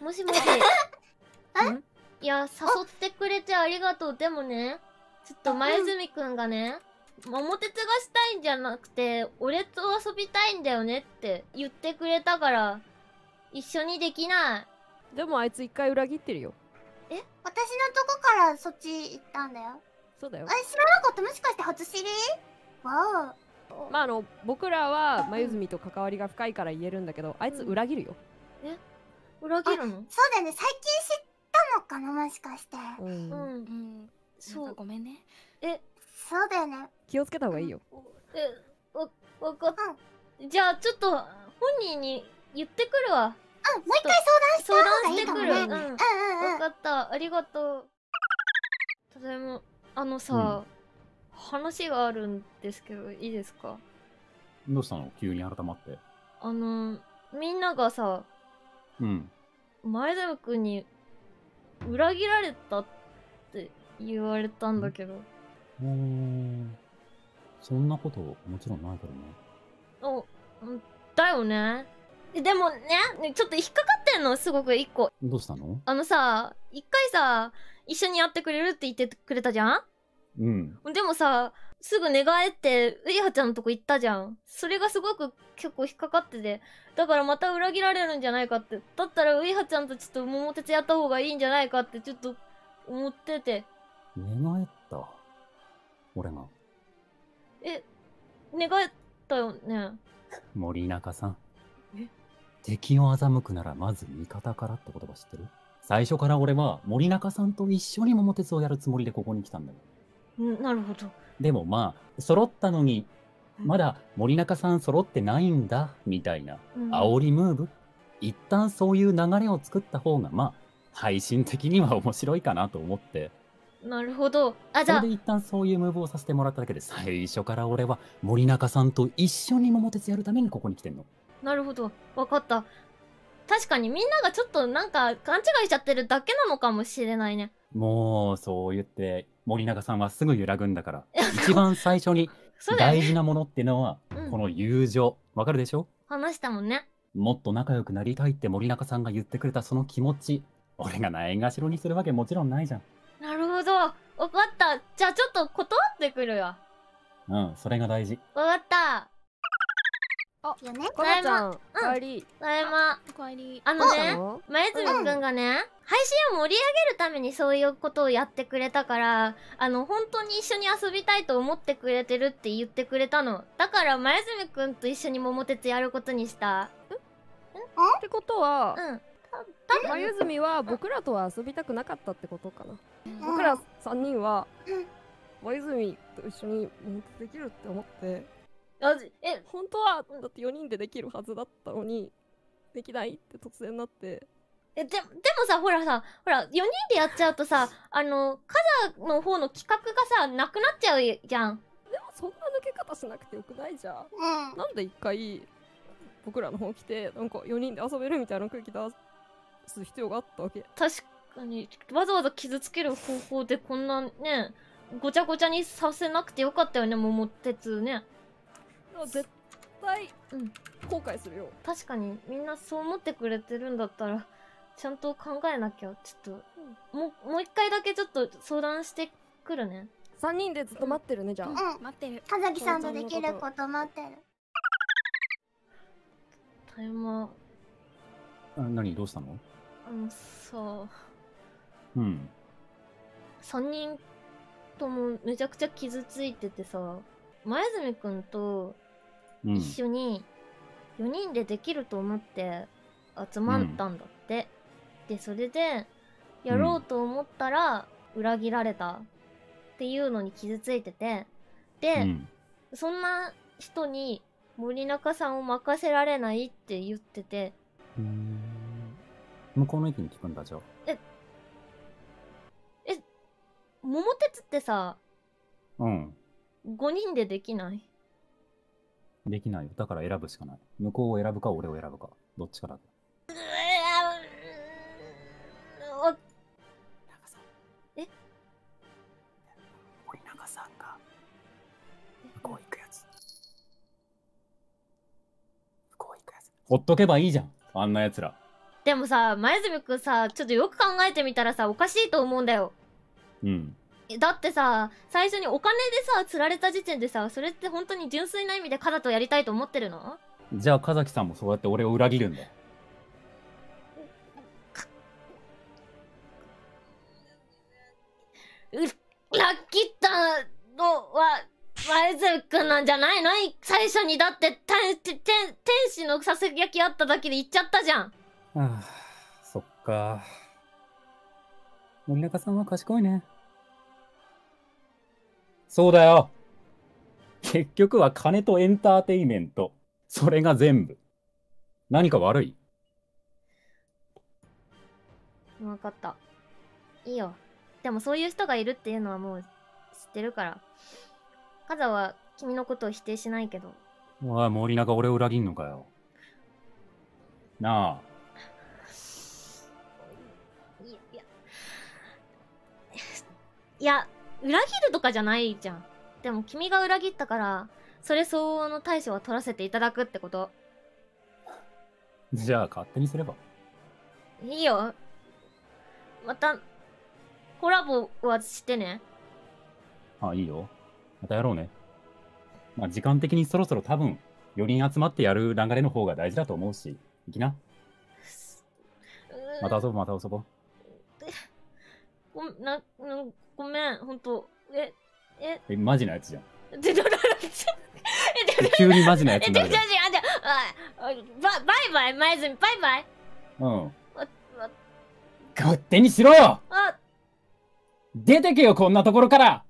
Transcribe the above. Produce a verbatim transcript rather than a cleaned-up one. もしもし。いや、誘ってくれてありがとう。でもね、ちょっと前住くんがね、桃鉄がしたいんじゃなくて、俺と遊びたいんだよねって言ってくれたから、一緒にできない。でもあいつ一回裏切ってるよ。え？私のとこからそっち行ったんだよ。そうだよ。あ、知らなかった。もしかして初知り？わお。まああの僕らは真由美と関わりが深いから言えるんだけど、あいつ裏切るよ。え？裏切るの？そうだよね、最近知ったのかな、もしかして。うんうん。そう、ごめんね。え、そうだよね。気をつけた方がいいよ。え、わ、わかった。じゃあちょっと本人に言ってくるわ。うん、もう一回相談した方がいいかもね。うんうんうん。わかった、ありがとう。ただいま、あのさ。話があるんですけどいいですか？どうしたの急に改まって。あのみんながさ、うん、前澤君に裏切られたって言われたんだけど。うん、そんなこともちろんないからね。おだよね。でもね、ちょっと引っかかってんのすごく一個。どうしたの？あのさ、一回さ一緒にやってくれるって言ってくれたじゃん。うん、でもさ、すぐ寝返ってウイハちゃんのとこ行ったじゃん。それがすごく結構引っかかってて、だからまた裏切られるんじゃないかって、だったらウイハちゃんとちょっと桃鉄やった方がいいんじゃないかってちょっと思ってて。寝返った？俺が？え、寝返ったよね森中さん。え？敵を欺くならまず味方からって言葉知ってる？最初から俺は森中さんと一緒に桃鉄をやるつもりでここに来たんだよ。なるほど。でもまあ揃ったのにまだ森中さん揃ってないんだみたいな煽りムーブ、うん、一旦そういう流れを作った方がまあ配信的には面白いかなと思って。なるほど。あ、じゃあそれで一旦そういうムーブをさせてもらっただけで、最初から俺は森中さんと一緒に桃鉄やるためにここに来てんの。なるほど、分かった。確かにみんながちょっとなんか勘違いしちゃってるだけなのかもしれないね。もうそう言って森永さんはすぐ揺らぐんだから一番最初に大事なものっていうのはこの友情、わ、うん、かるでしょ。話したもんね。もっと仲良くなりたいって森永さんが言ってくれたその気持ち、俺がないがしろにするわけもちろんないじゃん。なるほど、わかった。じゃあちょっと断ってくるよ。うん、それが大事。わかった。あ、よね、かなちゃん、お帰り。ただいま。お帰り。あのね、まゆずみくんがね、配信を盛り上げるためにそういうことをやってくれたから、あの、本当に一緒に遊びたいと思ってくれてるって言ってくれたの。だから、まゆずみくんと一緒に桃鉄やることにした。え？ってことは、うん。まゆずみは僕らとは遊びたくなかったってことかな。僕らさんにんは、まゆずみと一緒に桃鉄できるって思って。あ、え、本当はだってよにんでできるはずだったのにできないって突然なって。え、で、でもさ、ほらさ、ほらよにんでやっちゃうとさあのカザの方の企画がさなくなっちゃうじゃん。でもそんな抜け方しなくてよくないじゃん、うん、なんで一回僕らの方来てなんかよにんで遊べるみたいな空気出す必要があったわけ。確かにわざわざ傷つける方法でこんなねごちゃごちゃにさせなくてよかったよね桃鉄ね。絶対後悔するよ、うん、確かにみんなそう思ってくれてるんだったらちゃんと考えなきゃ。ちょっともうもう一回だけちょっと相談してくるね。さんにんでずっと待ってるね。じゃあ、うん、待ってる。葉月さんとできること待ってる。タイマー。あ、何どうしたの？うん、そう、うん、さんにんともめちゃくちゃ傷ついててさ、前住くんと一緒によにんでできると思って集まったんだって、うん、でそれでやろうと思ったら裏切られたっていうのに傷ついてて、で、うん、そんな人に森中さんを任せられないって言ってて。うーん、向こうの意見聞くんだ。じゃあええ桃鉄ってさ、うん、ごにんでできない？できないよ。だから選ぶしかない。向こうを選ぶか俺を選ぶかどっちかだ。え？森永さんが向こう行くやつ。向こう行くやつ。ほっとけばいいじゃんあんなやつら。でもさ、前住くんさ、ちょっとよく考えてみたらさ、おかしいと思うんだよ。うん。だってさ、最初にお金でさ、釣られた時点でさ、それって本当に純粋な意味でカザとやりたいと思ってるの？じゃあカザキさんもそうやって俺を裏切るんだよ。う、裏切ったのは前住くんなんじゃないの？最初にだって天、天、天使のささやきあっただけで言っちゃったじゃん。はあ、そっか。森中さんは賢いね。そうだよ。結局は金とエンターテイメント。それが全部。何か悪い？分かった。いいよ。でもそういう人がいるっていうのはもう知ってるから。カザは君のことを否定しないけど。おい、森中、俺を裏切んのかよ。なあ。いや、裏切るとかじゃないじゃん。でも君が裏切ったから、それ相応の対処は取らせていただくってこと。じゃあ勝手にすれば。いいよ。また、コラボはしてね。あ、いいよ。またやろうね。まあ時間的にそろそろ多分、よにん集まってやる流れの方が大事だと思うし、行きな。また遊ぼう、また遊ぼう。ごめん、な、ごめん、ほんと。え、え、え、マジなやつじゃん。え、急にマジなやつになるじゃん。え、じゃあ、バイバイ、前住、バイバイ。うん。勝手にしろよ！出てけよ、こんなところから！